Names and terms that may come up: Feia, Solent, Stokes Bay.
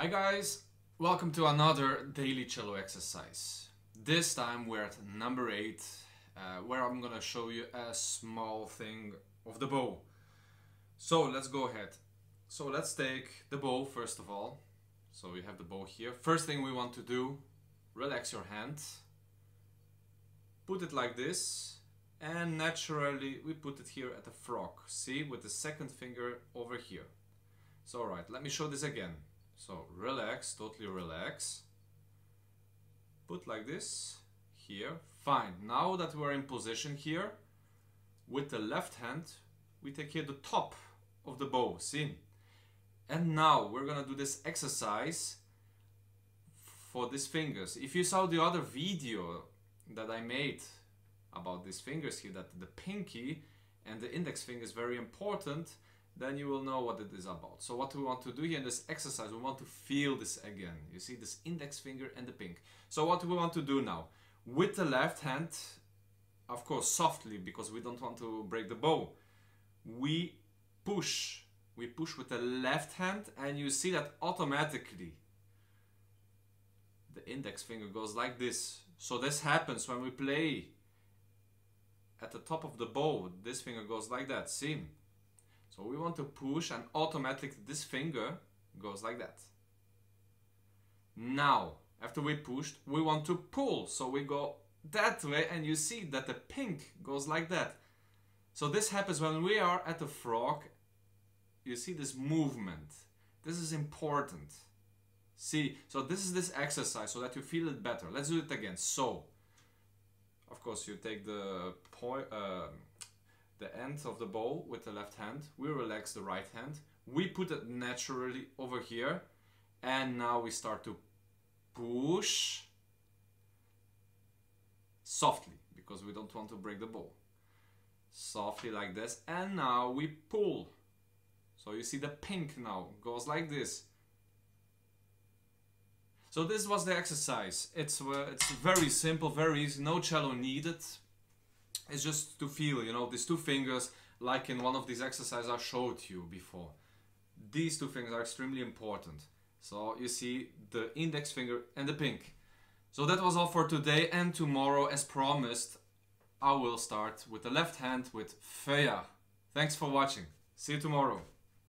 Hi guys, welcome to another daily cello exercise. This time we're at number 8, where I'm gonna show you a small thing of the bow. So let's go ahead. So let's take the bow first of all. So we have the bow here. First thing we want to do, relax your hand, put it like this, and naturally we put it here at the frog, see, with the second finger over here. So alright, let me show this again. So relax, totally relax, put like this, here, fine. Now that we're in position here, with the left hand, we take here the top of the bow, see? And now we're gonna do this exercise for these fingers. If you saw the other video that I made about these fingers here, that the pinky and the index finger is very important, then you will know what it is about. So what we want to do here in this exercise, we want to feel this again. You see this index finger and the pink. So what we want to do now, with the left hand, of course softly, because we don't want to break the bow, we push with the left hand, and you see that automatically the index finger goes like this. So this happens when we play at the top of the bow, this finger goes like that, see? So we want to push and automatically this finger goes like that. Now, after we pushed, we want to pull. So we go that way and you see that the pink goes like that. So this happens when we are at the frog. You see this movement. This is important. See, so this is this exercise so that you feel it better. Let's do it again. So, of course, you take the point. The end of the bow with the left hand, we relax the right hand, we put it naturally over here, and now we start to push softly, because we don't want to break the bow. Softly like this, and now we pull. So you see the pink now goes like this. So this was the exercise. It's very simple, very easy, no cello needed. It's just to feel, you know, these two fingers, like in one of these exercises I showed you before. These two fingers are extremely important. So you see the index finger and the pink. So that was all for today, and tomorrow, as promised, I will start with the left hand with Feia. Thanks for watching. See you tomorrow.